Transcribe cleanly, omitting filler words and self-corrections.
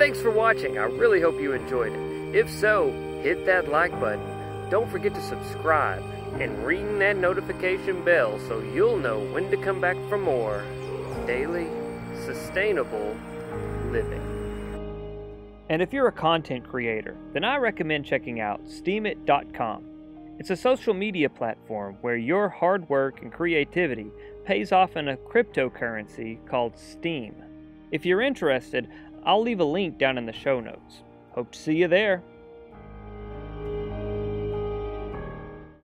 Thanks for watching. I really hope you enjoyed it. If so, hit that like button. Don't forget to subscribe and ring that notification bell so you'll know when to come back for more daily sustainable living. And if you're a content creator, then I recommend checking out Steemit.com. It's a social media platform where your hard work and creativity pays off in a cryptocurrency called Steem. If you're interested, I'll leave a link down in the show notes. Hope to see you there.